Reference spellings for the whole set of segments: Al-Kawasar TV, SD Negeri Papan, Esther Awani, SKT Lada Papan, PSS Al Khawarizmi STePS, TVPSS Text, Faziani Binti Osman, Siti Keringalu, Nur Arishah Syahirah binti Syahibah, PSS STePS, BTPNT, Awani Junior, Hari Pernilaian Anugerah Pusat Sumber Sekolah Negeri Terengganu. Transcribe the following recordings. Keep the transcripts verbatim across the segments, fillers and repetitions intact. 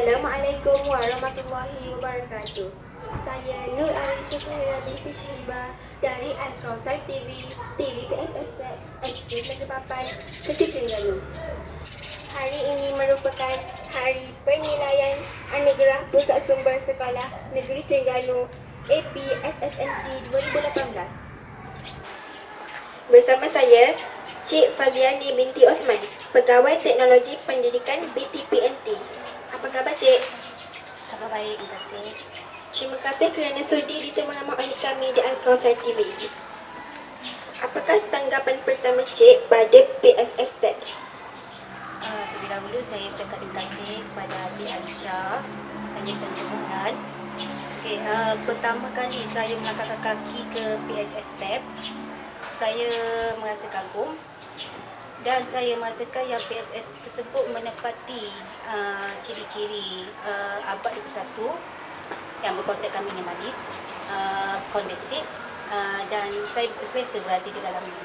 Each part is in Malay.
Assalamualaikum warahmatullahi wabarakatuh. Saya Nur Arishah Syahirah binti Syahibah dari Al-Kawasar T V, T V P S S Text, S D Negeri Papan, Siti Keringalu. Hari ini merupakan Hari Pernilaian Anugerah Pusat Sumber Sekolah Negeri Terengganu P S S S teps dua ribu lapan belas. Bersama saya Cik Faziani Binti Osman, Pegawai Teknologi Pendidikan B T P N T. Apa khabar, Cik? Khabar baik, terima kasih. Terima kasih kerana sudi ditemukan oleh kami di Al-Kawasar T V. Apakah tanggapan pertama Cik pada P S S STePS? Uh, terlebih dahulu saya ucapkan terima kasih kepada Nur Arishah dan pengurusan. Okay, uh, pertama kali saya melangkah kaki ke P S S STePS, saya merasa kagum. Dan saya merasakan yang P S S tersebut menepati ciri-ciri uh, uh, abad dua puluh satu yang berkonsepkan minimalis, uh, kondensif, uh, dan saya selesa berada di dalamnya.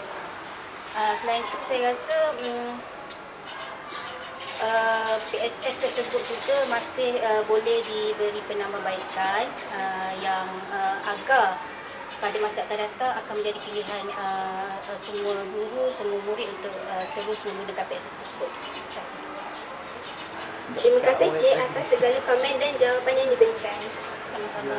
Uh, selain itu, saya rasa um, uh, P S S tersebut juga masih uh, boleh diberi penambahbaikan uh, yang uh, agar pada masa akan datang akan menjadi pilihan uh, semua guru, semua murid untuk uh, terus menggunakan P S S tersebut. Terima kasih. Terima kasih, Cik, atas segala komen dan jawapan yang diberikan. Sama-sama.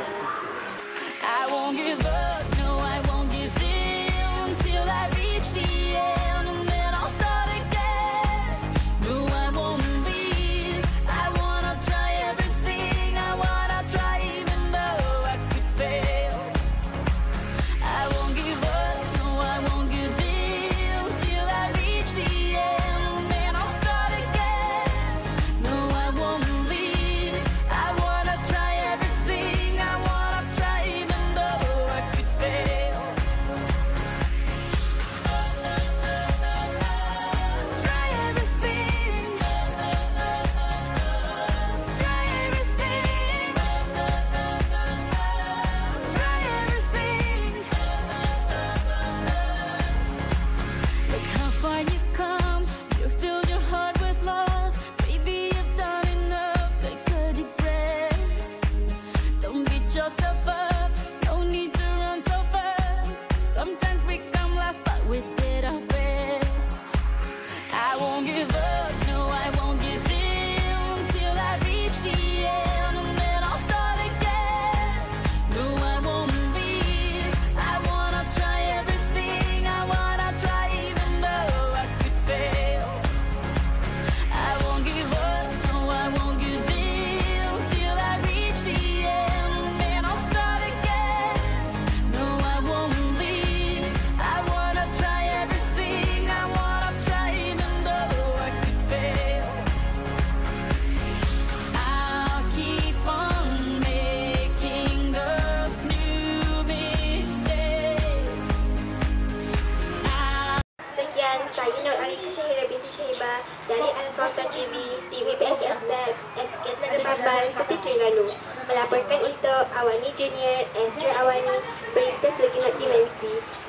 Saya Nur Arishah Syahirah binti Syahibah dari Al-Kawasar T V, T V P S S Text, S K T Lada Papan, Siti Keringalu, melaporkan untuk Awani Junior, Esther Awani, berita segenap dimensi.